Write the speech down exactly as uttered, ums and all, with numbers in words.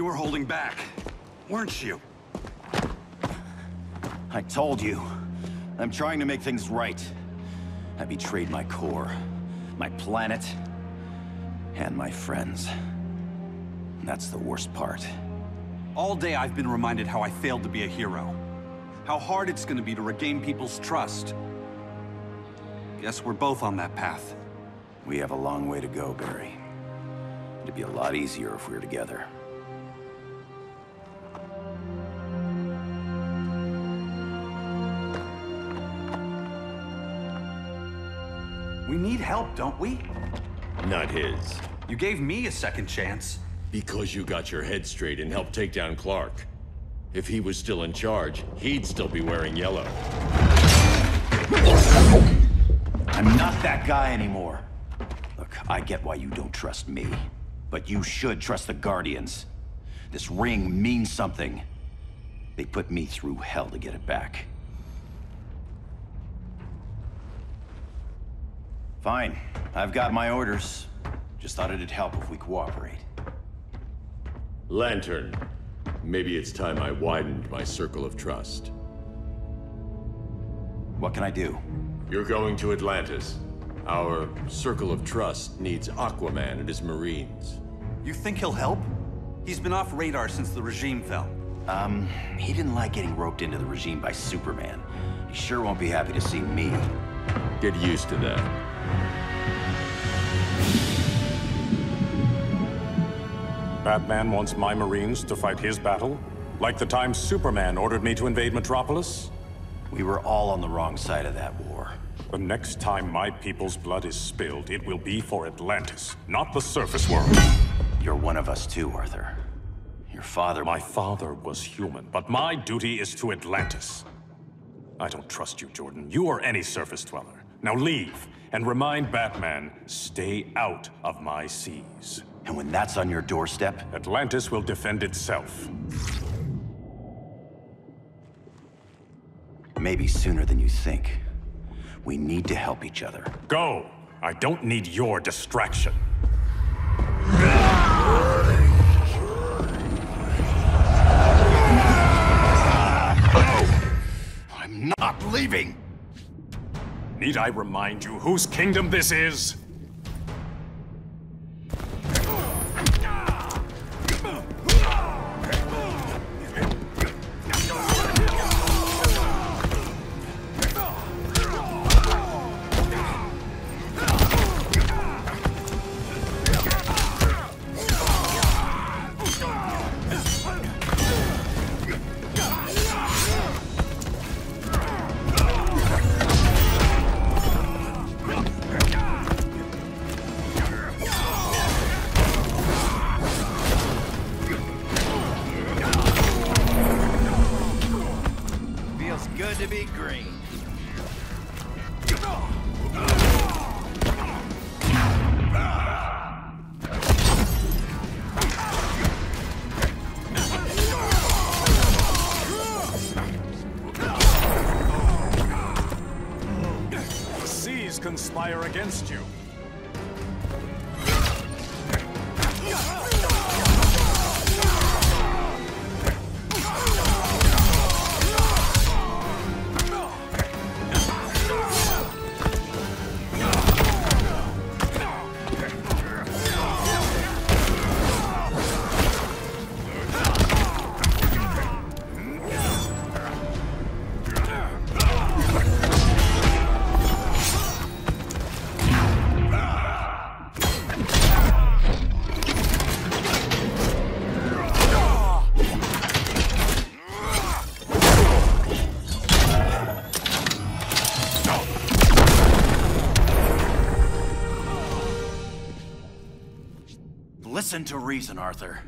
You were holding back, weren't you? I told you. I'm trying to make things right. I betrayed my core, my planet, and my friends. And that's the worst part. All day I've been reminded how I failed to be a hero. How hard it's gonna be to regain people's trust. Guess we're both on that path. We have a long way to go, Barry. It'd be a lot easier if we were together. We need help, don't we? Not his. You gave me a second chance. Because you got your head straight and helped take down Clark. If he was still in charge, he'd still be wearing yellow. I'm not that guy anymore. Look, I get why you don't trust me. But you should trust the Guardians. This ring means something. They put me through hell to get it back. Fine. I've got my orders. Just thought it'd help if we cooperate. Lantern. Maybe it's time I widened my circle of trust. What can I do? You're going to Atlantis. Our circle of trust needs Aquaman and his Marines. You think he'll help? He's been off radar since the regime fell. Um, he didn't like getting roped into the regime by Superman. He sure won't be happy to see me. Get used to that. Batman wants my Marines to fight his battle, like the time Superman ordered me to invade Metropolis? We were all on the wrong side of that war. The next time my people's blood is spilled, it will be for Atlantis, not the surface world. You're one of us too, Arthur. Your father... My father was human, but my duty is to Atlantis. I don't trust you, Jordan. You or any surface dweller. Now leave, and remind Batman, stay out of my seas. And when that's on your doorstep, Atlantis will defend itself. Maybe sooner than you think. We need to help each other. Go! I don't need your distraction. I'm not leaving! Need I remind you whose kingdom this is? Conspire against you. Listen to reason, Arthur.